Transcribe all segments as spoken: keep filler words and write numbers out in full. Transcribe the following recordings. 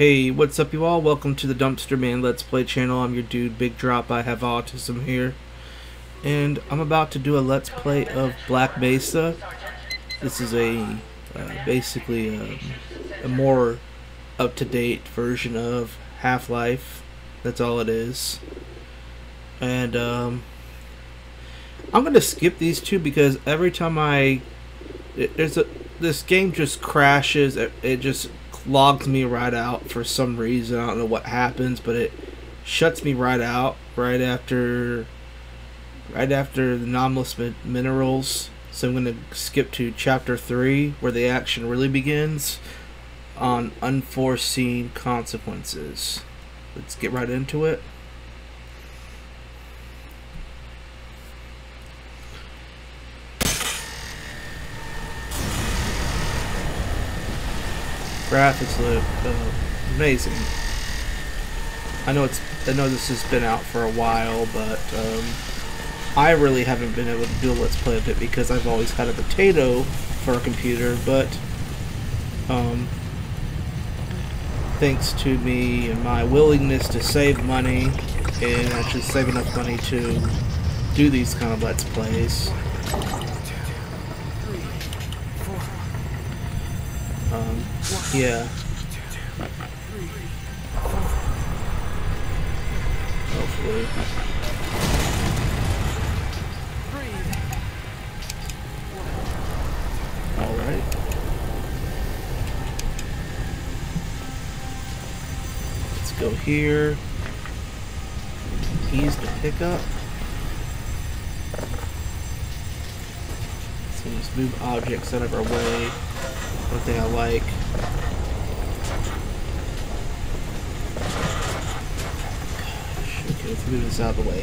Hey, what's up you all? Welcome to the Dumpster Man Let's Play channel. I'm your dude, Big Drop. I have autism here. And I'm about to do a Let's Play of Black Mesa. This is a, uh, basically a, a more up-to-date version of Half-Life. That's all it is. And, um, I'm gonna skip these two because every time I, it, there's a, this game just crashes, it, it just logs me right out for some reason. I don't know what happens, but it shuts me right out right after right after the anomalous minerals. So I'm gonna skip to chapter three where the action really begins on unforeseen consequences. Let's get right into it. Graphics look uh, amazing. I know it's. I know this has been out for a while, but um, I really haven't been able to do a Let's Play of it because I've always had a potato for a computer. But um, thanks to me and my willingness to save money and actually save enough money to do these kind of Let's Plays. Um, yeah. Hopefully. Alright. Let's go here. Keys to pick up. So just move objects out of our way. One thing I like. Gosh, okay, let's move this out of the way.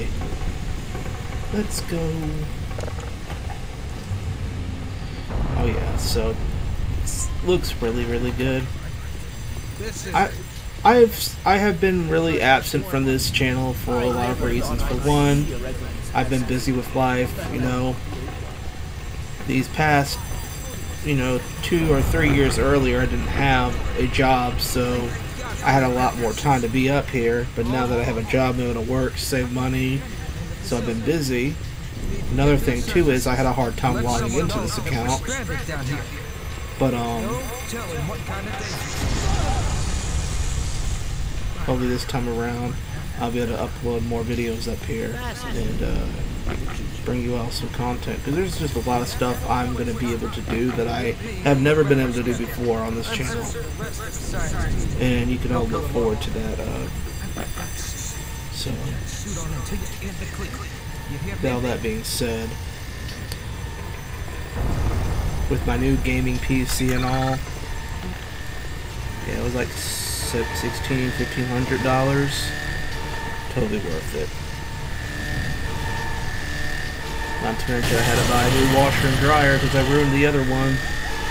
Let's go. Oh yeah, so it looks really, really good. I, I've, I have been really absent from this channel for a lot of reasons. For one, I've been busy with life. You know, these past. You know, two or three years earlier I didn't have a job, so I had a lot more time to be up here, but now that I have a job I'm able to work, save money, so I've been busy. Another thing too is I had a hard time logging into this account, but um, hopefully this time around I'll be able to upload more videos up here and uh, bring you all some content, because there's just a lot of stuff I'm going to be able to do that I have never been able to do before on this channel, and you can all look forward to that. Uh, so, with all that being said, with my new gaming P C and all, yeah, it was like sixteen, fifteen hundred dollars. Totally worth it. Not to mention I had to buy a new washer and dryer because I ruined the other one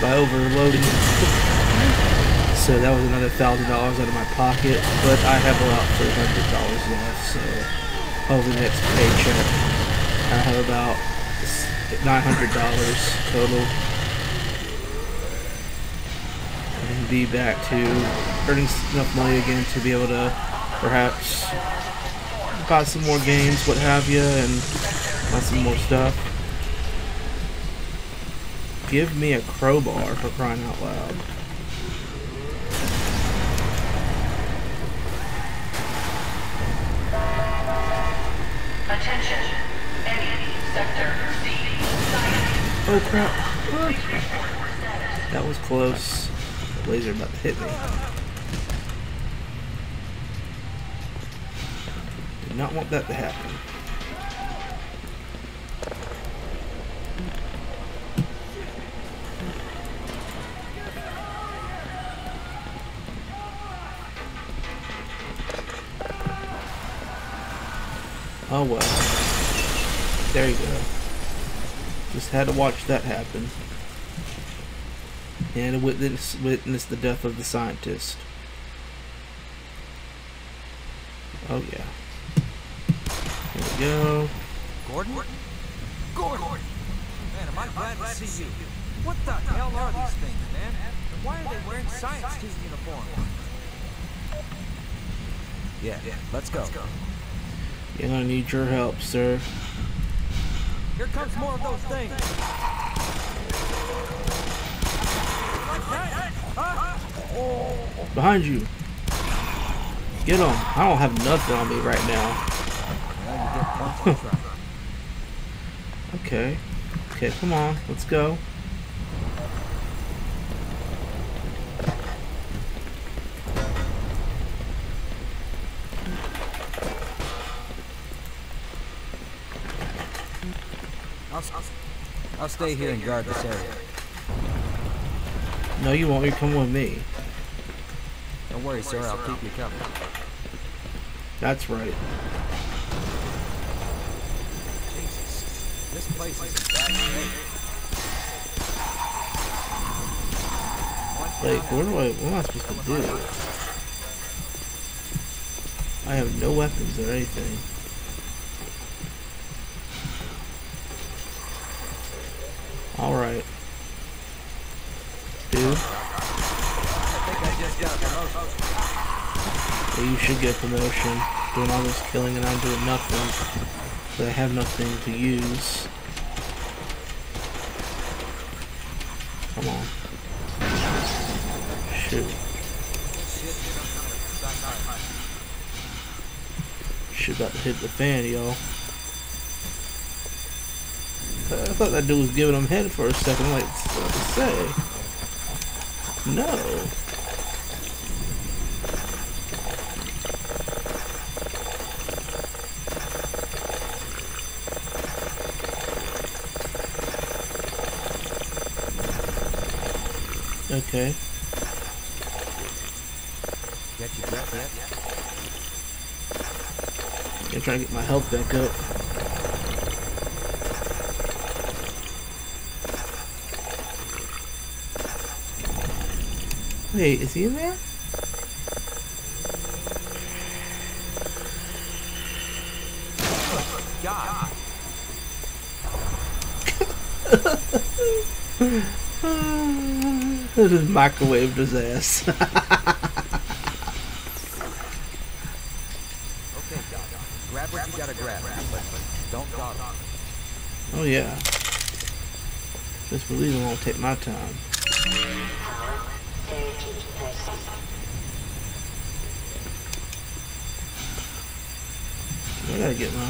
by overloading it. So that was another thousand dollars out of my pocket, but I have about three hundred dollars left, so over the next paycheck I have about nine hundred dollars total. And be back to earning enough money again to be able to perhaps buy some more games, what have you, and got some more stuff. Give me a crowbar for crying out loud. Attention. Enemy sector C. Oh crap. What? That was close. The laser about to hit me. Did not want that to happen. Oh well. There you go. Just had to watch that happen. And witness, witness the death of the scientist. Oh yeah. Here we go. Gordon? Gordon! Man, am I glad to see you. What the hell are these things, man? Why are they wearing science uniforms? Yeah, yeah. Let's go. Let's go. You're gonna need your help, sir. Here comes more of those things. Like that? Huh? Oh. Behind you. Get on. I don't have nothing on me right now. Okay. Okay, come on. Let's go. I'll, I'll stay here and guard this area. No, you won't. You're coming with me. Don't worry, sir. I'll keep you covered. That's right. Jesus, this place is in bad shape. Wait, what do I? What am I supposed to do? I have no weapons or anything. All right. Dude. Yeah, you should get promotion. Doing all this killing and I'm doing nothing. But I have nothing to use. Come on. Shoot. Shit about to hit the fan, y'all. I thought that dude was giving him head for a second. I'm like, what to say? No. Okay. Got your breath yet? I'm trying to get my health back up. Wait, is he in there? Oh, God. I just microwaved his ass. Okay, Doc. Grab what you gotta grab, but don't dawdle. Oh yeah. Just believe it won't take my time. I gotta get my.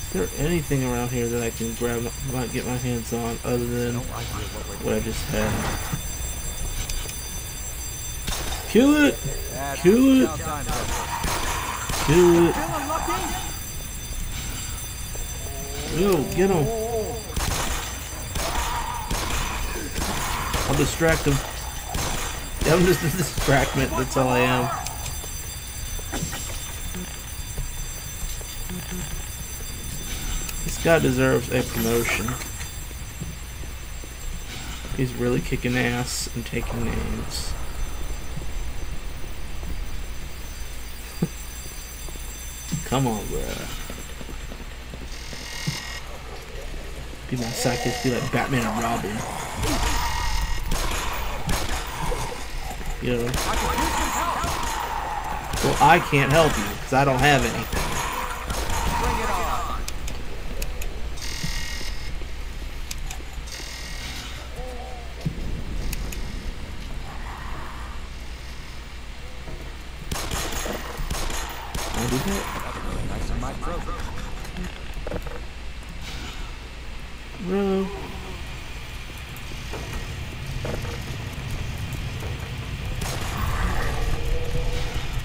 Is there anything around here that I can grab, might get my hands on, other than what I just had? Kill it! Kill it! Kill it! Yo, get him! I'll distract him. Yeah, I'm just a distractment, that's all I am. This guy deserves a promotion. He's really kicking ass and taking names. Come on, bro. Be my psychic, be like Batman and Robin. You know. Well, I can't help you because I don't have any. I'll do that. Bro.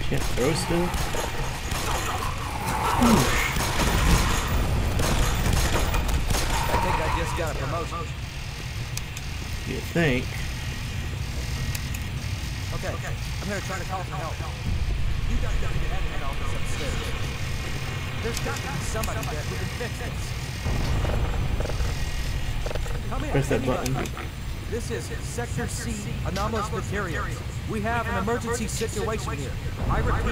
Can't throw still? I think I just got a promotion. You think? Okay, okay. I'm here trying to call for help. You guys gotta get out of that office upstairs. There's got to be somebody there who can fix this. Come in. Press that button. This is Sector C, anomalous materials. We have an emergency situation here. I repeat,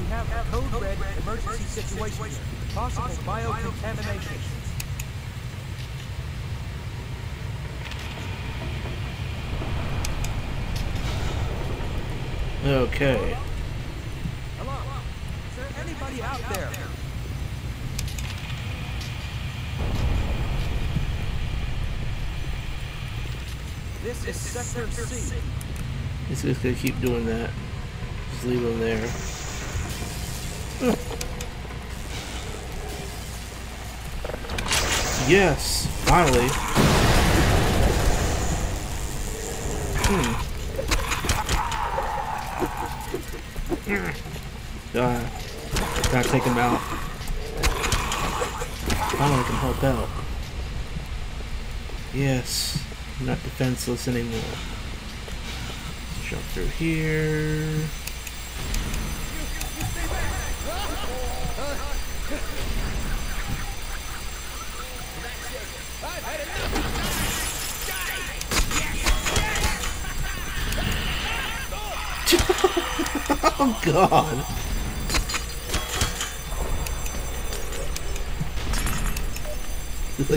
we have a code red emergency situation here. Possible biocontamination. Okay. Hello. Is there anybody out there? This is Sector C. It's just gonna keep doing that. Just leave them there. Yes, finally. Hmm. Uh, gotta take him out. Finally, I can help out. Yes, I'm not defenseless anymore. Let's jump through here. Oh God!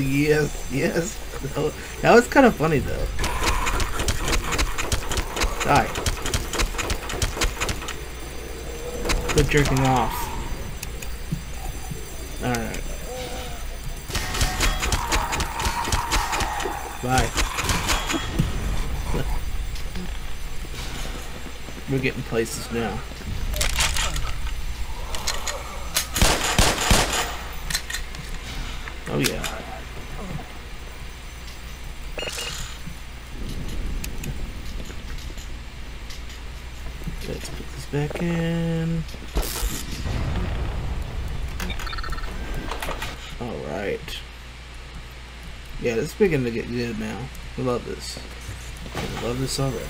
Yes, yes. No. That was kind of funny though. Die. Quit jerking off. All right. Bye. We're getting places now. Oh yeah. Let's put this back in. Alright. Yeah, this is beginning to get good now. I love this. I love this already.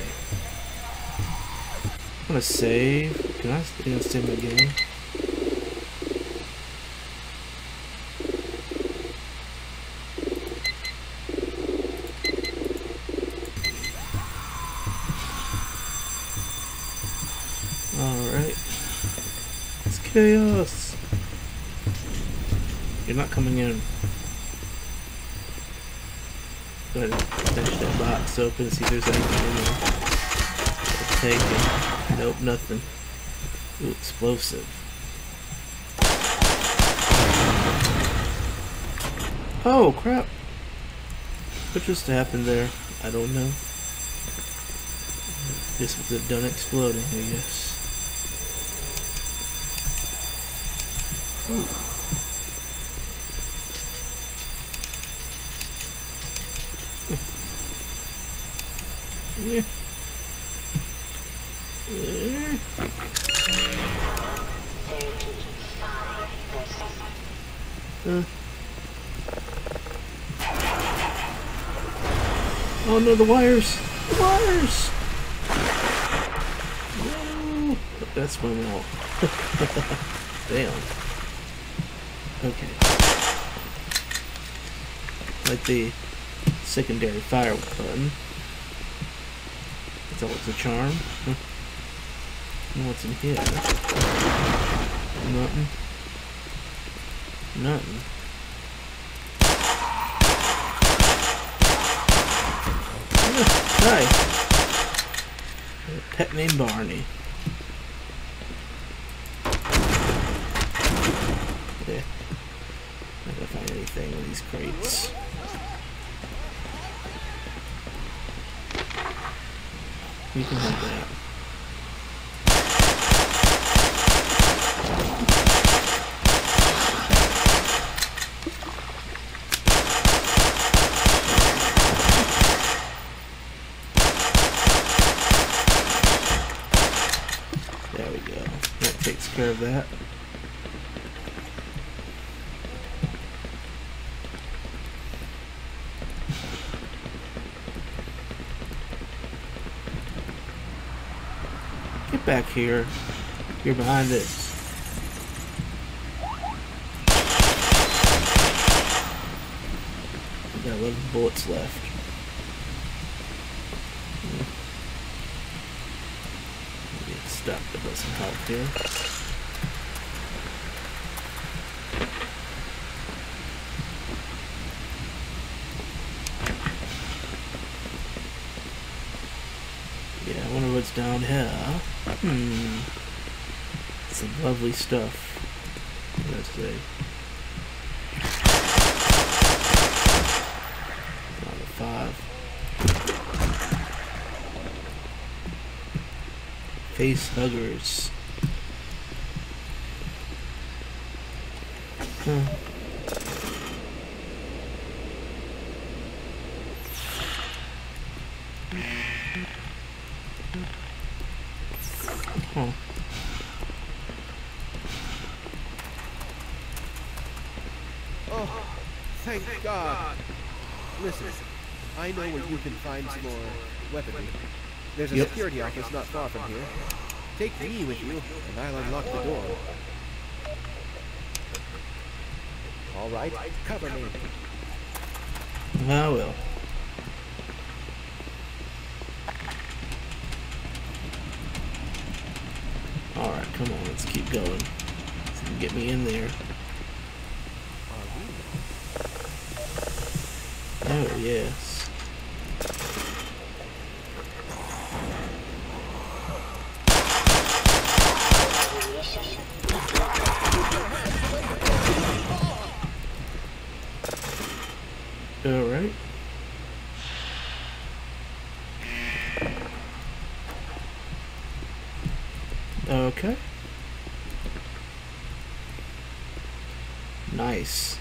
I'm gonna save. Can I save my game? Chaos. You're not coming in. Go ahead and finish that box open, see if there's anything in there. Take it. Nope, nothing. Ooh, explosive. Oh crap! What just happened there? I don't know. This was it done exploding, I guess. Ooh. Yeah. Yeah. Uh. Oh no, the wires! The wires! No. That's my wall. Damn. Okay. Like the secondary fire button. That's always a charm. Huh. And what's in here? Nothing. Nothing. Hi. A pet named Barney. Yeah. I don't find anything in these crates. You can have that. There we go. That takes care of that. Back here. You're behind this. I've got eleven bullets left. Maybe it's stuck, but it doesn't help here. Yeah, I want to what's down here. Hmm. Some lovely stuff, let's see. Another five. Face huggers. Huh. Huh. Oh, thank God. Listen, I know where you can find some more weaponry. There's a yep. security office not far from here. Take me with you, and I'll unlock the door. All right, cover me. I will. All right, come on, let's keep going. Get me in there. Oh yes. Alright. Okay. Nice.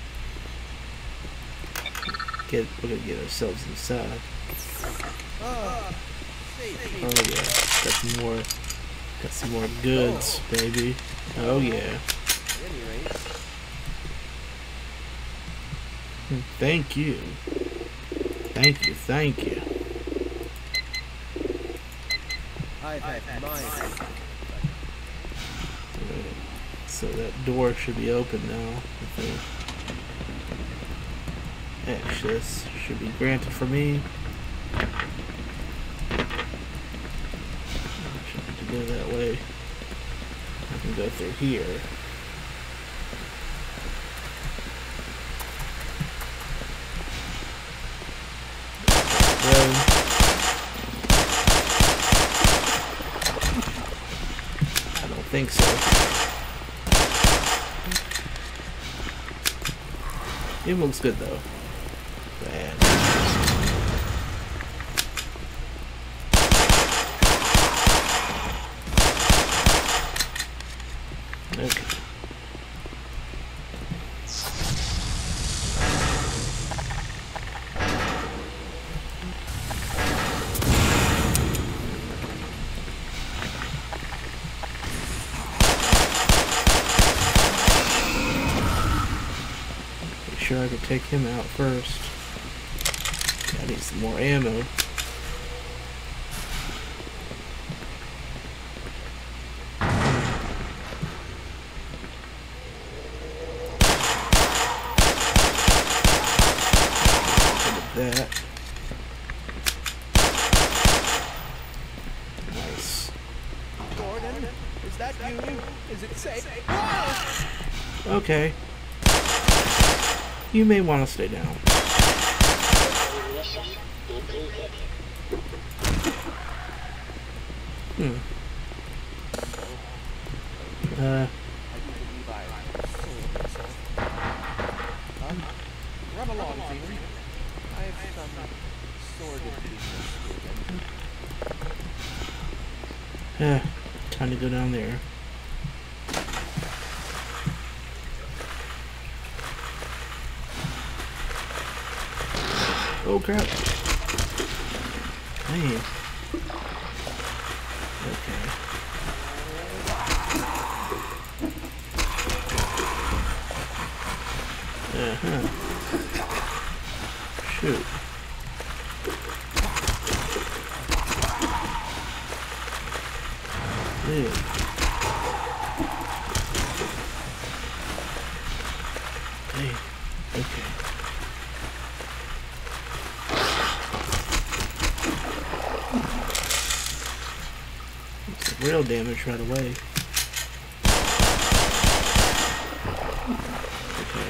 Get we're gonna get ourselves inside. Oh yeah. Got some more got some more goods, baby. Oh yeah. Thank you. Thank you, thank you. I've had mine. So that door should be open now, I think. Access should be granted for me. I should have to go that way. I can go through here. I think so. It looks good though. Man. Okay. Sure, I could take him out first. I need some more ammo. That. Nice. Gordon, is that you? Is it safe? Ah! Okay. You may want to stay down. Hmm. Uh. Run along, Peter. I have some sort of business. Time to go down there. Oh crap. Man. Okay. Uh-huh. Shoot. Yeah. Hey. Okay. Real damage right away. Okay.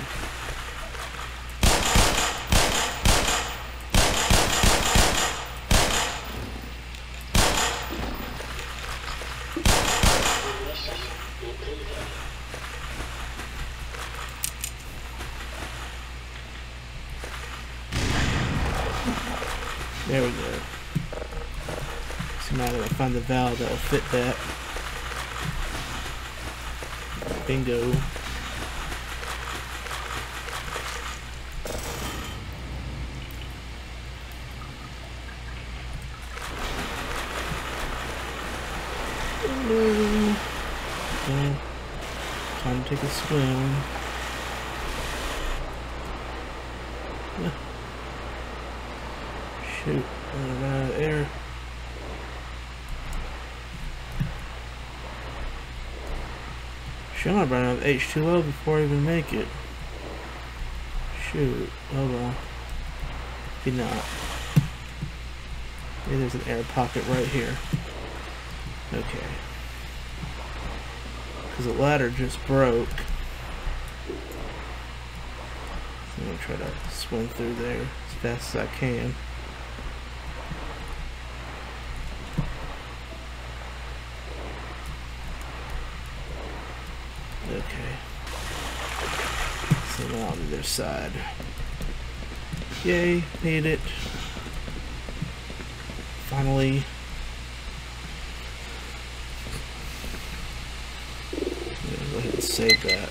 There we go. So now we'll find the valve that'll fit that. Bingo. Okay. Time to take a swim. Shoot, I'm gonna run out of air. Should I run out of H two O before I even make it? Shoot, oh well. Did not. Maybe there's an air pocket right here. Okay. Because the ladder just broke. So I'm gonna try to swim through there as fast as I can. Okay. So now on the other side. Yay, made it. Finally. Save that.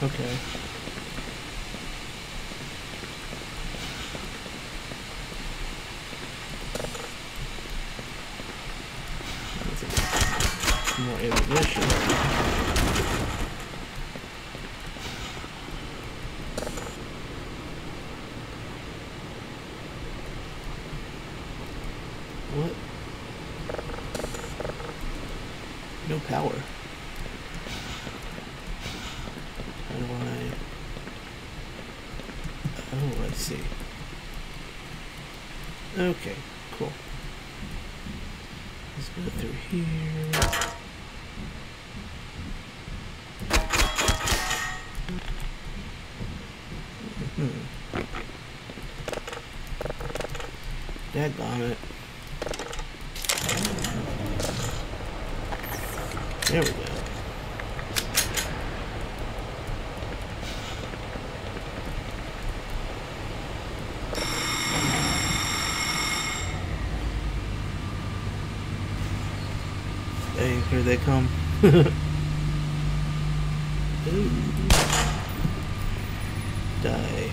Okay. More ammunition. What? No power. How do I... Oh, let's see. Okay, cool. Let's go through here. Daggone it. There we go. Hey, here they come. Ooh. Die.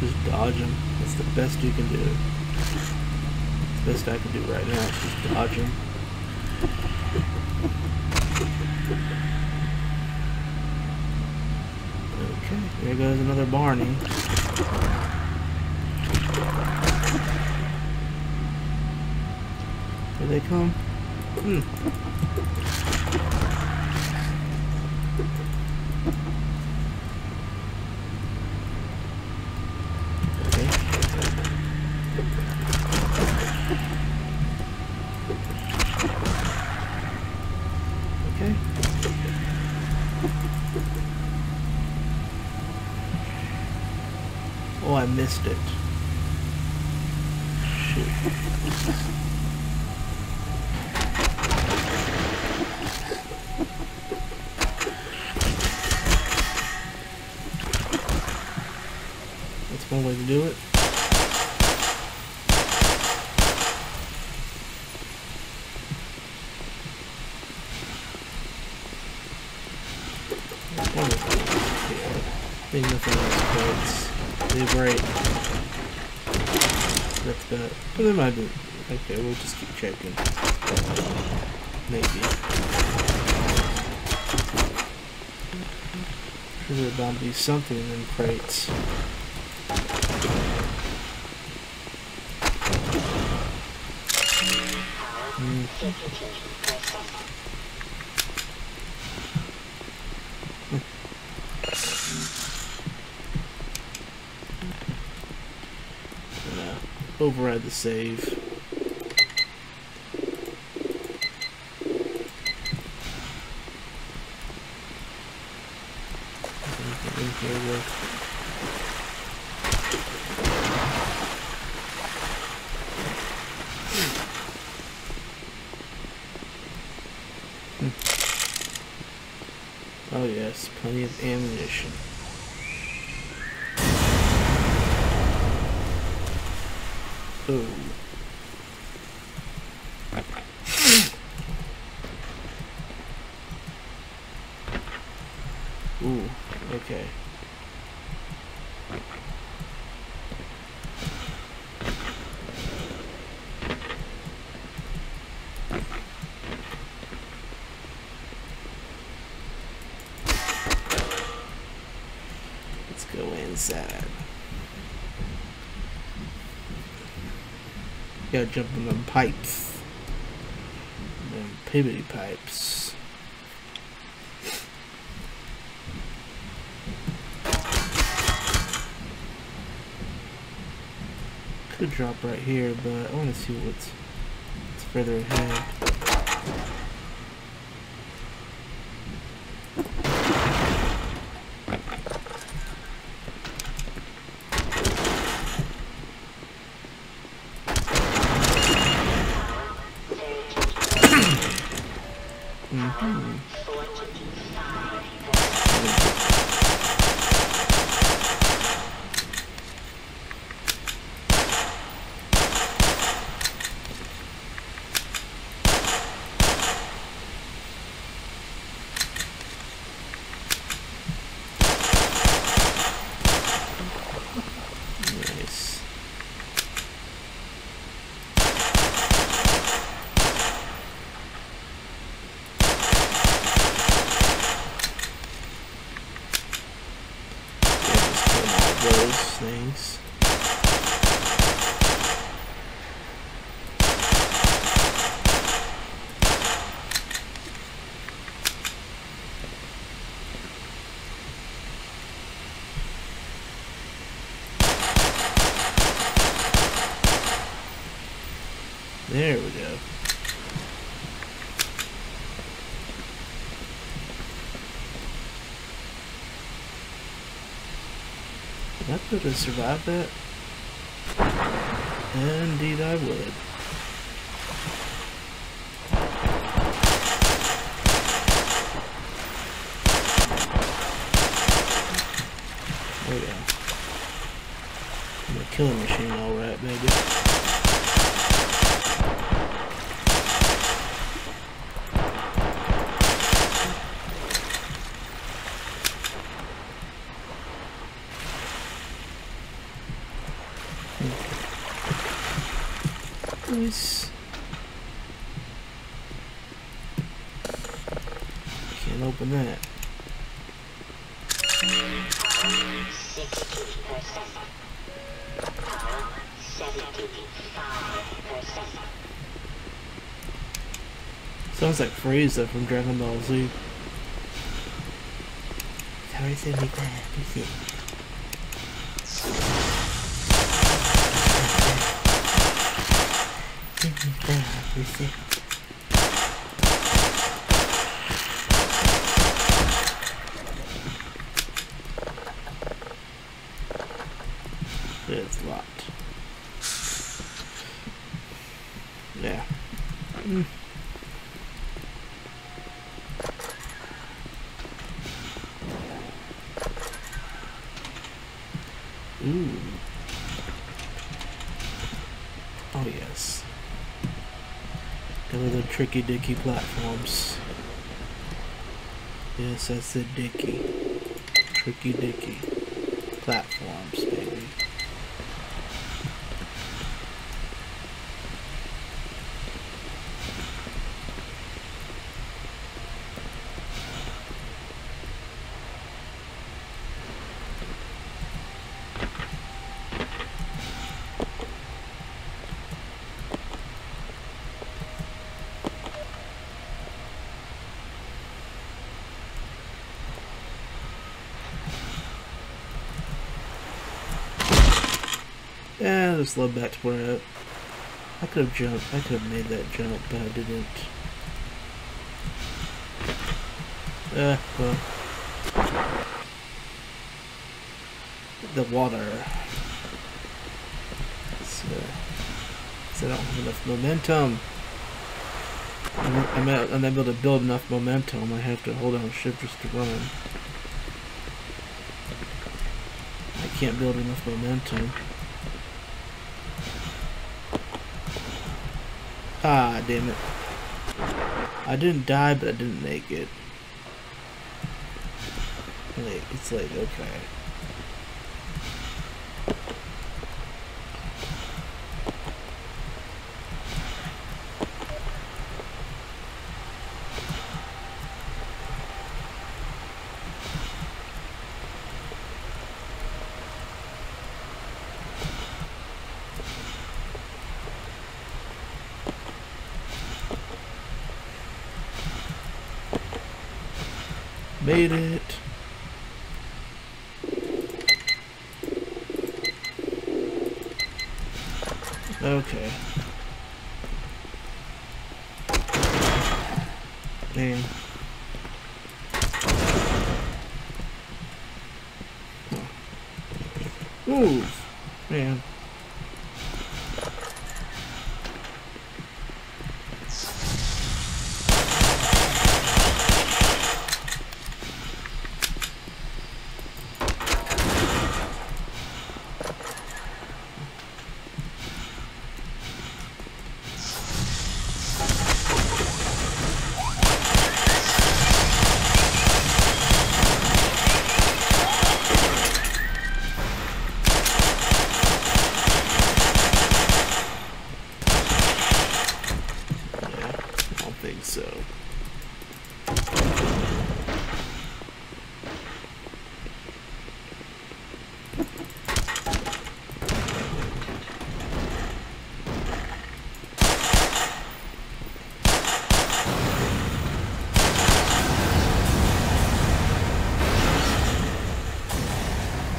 Just dodge them. That's the best you can do. The best I can do right now is just dodge them. Okay, there goes another Barney. Here they come. Hmm. Oh, I missed it. Shoot. That's one way to do it. There's nothing else, but it's right. That's that. But there might be. Okay, we'll just keep checking. Maybe. Sure, there's bound to be something in them crates. Mm. Override the save. Oh yes, plenty of ammunition. Ooh. Ooh, okay. Let's go inside. Gotta jump on them pipes. Them pivoty pipes. Could drop right here, but I wanna see what's, what's further ahead. Things. There we go. I'd be able to survive that. Indeed I would. There we go. I'm a killing machine, alright, baby. Nice. Can't open that. Sounds like Frieza from Dragon Ball Z. How is it like that? Is it? It's locked. Yeah. Mm. Ooh. Oh yes. Little tricky dicky platforms. Yes, I said dicky. Tricky dicky platforms, baby. Yeah, I'll just load back to where I, I could have jumped. I could have made that jump, but I didn't. Uh, well. The water. So, so I don't have enough momentum. I'm not, I'm not able to build enough momentum. I have to hold down shift just to run. I can't build enough momentum. Ah, damn it. I didn't die, but I didn't make it. Like, it's like, okay. Made it. Okay. Damn. Ooh, man.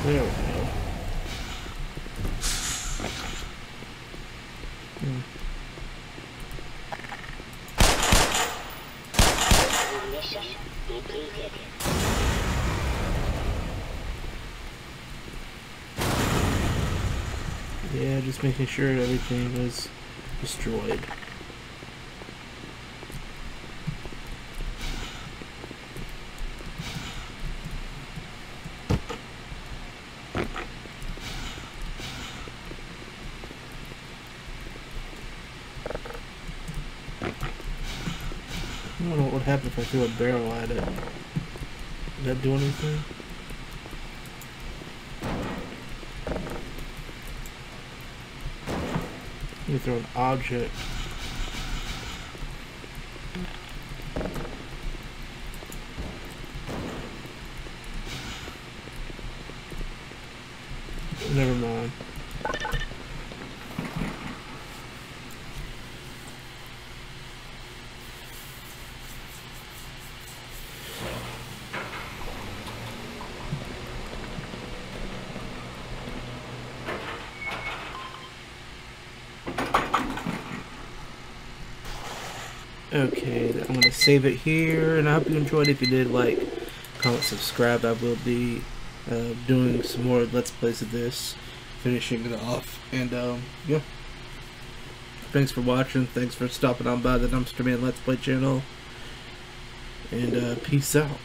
There we go. Hmm. Yeah, just making sure everything was destroyed. I don't know what would happen if I threw a barrel at it. Did that do anything? Let me throw an object. Never mind. Okay, I'm going to save it here, and I hope you enjoyed. If you did, like, comment, subscribe. I will be uh, doing some more Let's Plays of this, finishing it off, and, um, yeah. Thanks for watching, thanks for stopping on by the Dumpster Man Let's Play channel, and, uh, peace out.